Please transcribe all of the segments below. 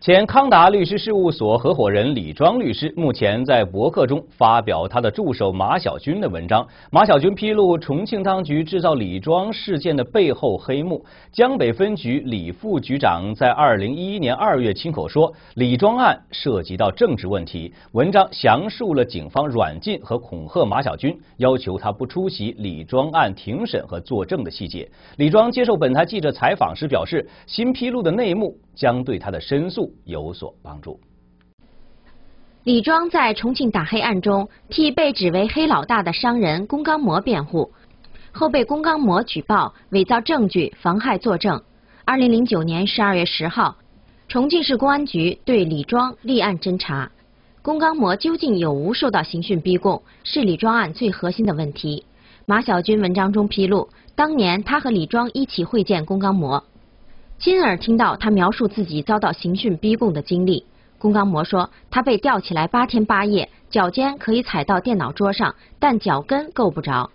前康达律师事务所合伙人李庄律师目前在博客中发表他的助手马小军的文章。马小军披露重庆当局制造李庄事件的背后黑幕。江北分局李副局长在2011年2月亲口说，李庄案涉及到政治问题。文章详述了警方软禁和恐吓马小军，要求他不出席李庄案庭审和作证的细节。李庄接受本台记者采访时表示，新披露的内幕将对他的申诉有所帮助。李庄在重庆打黑案中替被指为黑老大的商人龚刚模辩护，后被龚刚模举报伪造证据、妨害作证。2009年12月10号，重庆市公安局对李庄立案侦查。龚刚模究竟有无受到刑讯逼供，是李庄案最核心的问题。马小军文章中披露，当年他和李庄一起会见龚刚模，亲耳听到他描述自己遭到刑讯逼供的经历。龚刚模说，他被吊起来8天8夜，脚尖可以踩到电脑桌上，但脚跟够不着，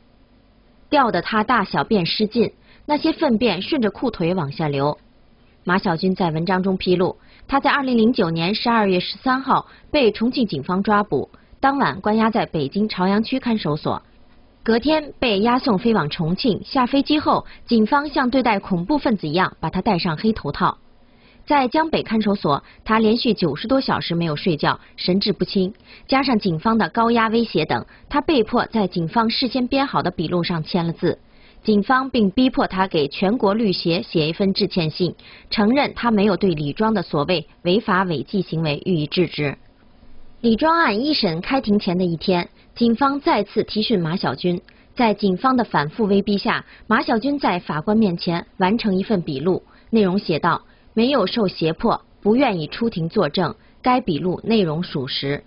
吊得他大小便失禁，那些粪便顺着裤腿往下流。马小军在文章中披露，他在2009年12月13号被重庆警方抓捕，当晚关押在北京朝阳区看守所。隔天被押送飞往重庆，下飞机后，警方像对待恐怖分子一样把他戴上黑头套。在江北看守所，他连续90多小时没有睡觉，神志不清，加上警方的高压威胁等，他被迫在警方事先编好的笔录上签了字。警方并逼迫他给全国律协写一份致歉信，承认他没有对李庄的所谓违法违纪行为予以制止。李庄案一审开庭前的一天，警方再次提讯马小军。在警方的反复威逼下，马小军在法官面前完成一份笔录，内容写道：没有受胁迫，不愿意出庭作证，该笔录内容属实。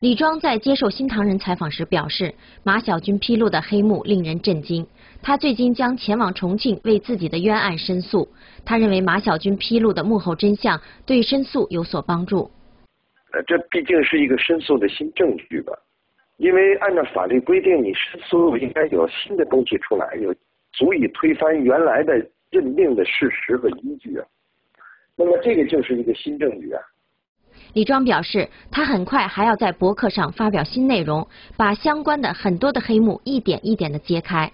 李庄在接受新唐人采访时表示，马小军披露的黑幕令人震惊，他最近将前往重庆为自己的冤案申诉。他认为马小军披露的幕后真相对申诉有所帮助。这毕竟是一个申诉的新证据吧。因为按照法律规定，你申诉应该有新的东西出来，有足以推翻原来的认定的事实和依据啊。那么这个就是一个新证据啊。李庄表示，他很快还要在博客上发表新内容，把相关的很多的黑幕一点一点的揭开。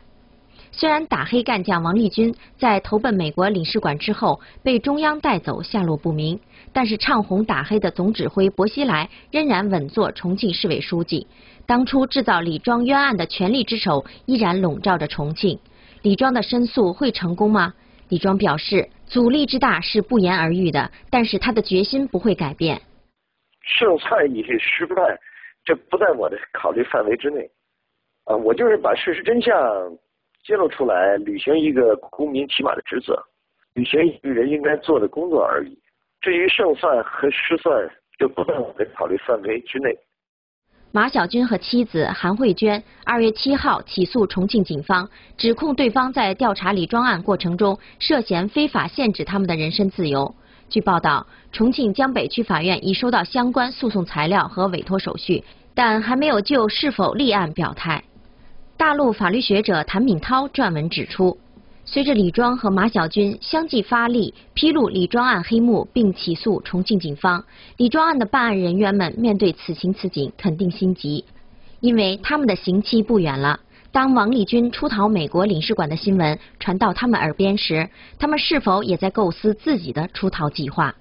虽然打黑干将王立军在投奔美国领事馆之后被中央带走，下落不明，但是唱红打黑的总指挥薄熙来仍然稳坐重庆市委书记。当初制造李庄冤案的权力之手依然笼罩着重庆。李庄的申诉会成功吗？李庄表示，阻力之大是不言而喻的，但是他的决心不会改变。胜算与失败，这不在我的考虑范围之内。我就是把事实真相揭露出来，履行一个公民起码的职责，履行一个人应该做的工作而已。至于胜算和失算，就不在我的考虑范围之内。马小军和妻子韩慧娟2月7号起诉重庆警方，指控对方在调查李庄案过程中涉嫌非法限制他们的人身自由。据报道，重庆江北区法院已收到相关诉讼材料和委托手续，但还没有就是否立案表态。大陆法律学者谭敏涛撰文指出，随着李庄和马小军相继发力披露李庄案黑幕并起诉重庆警方，李庄案的办案人员们面对此情此景肯定心急，因为他们的刑期不远了。当王立军出逃美国领事馆的新闻传到他们耳边时，他们是否也在构思自己的出逃计划？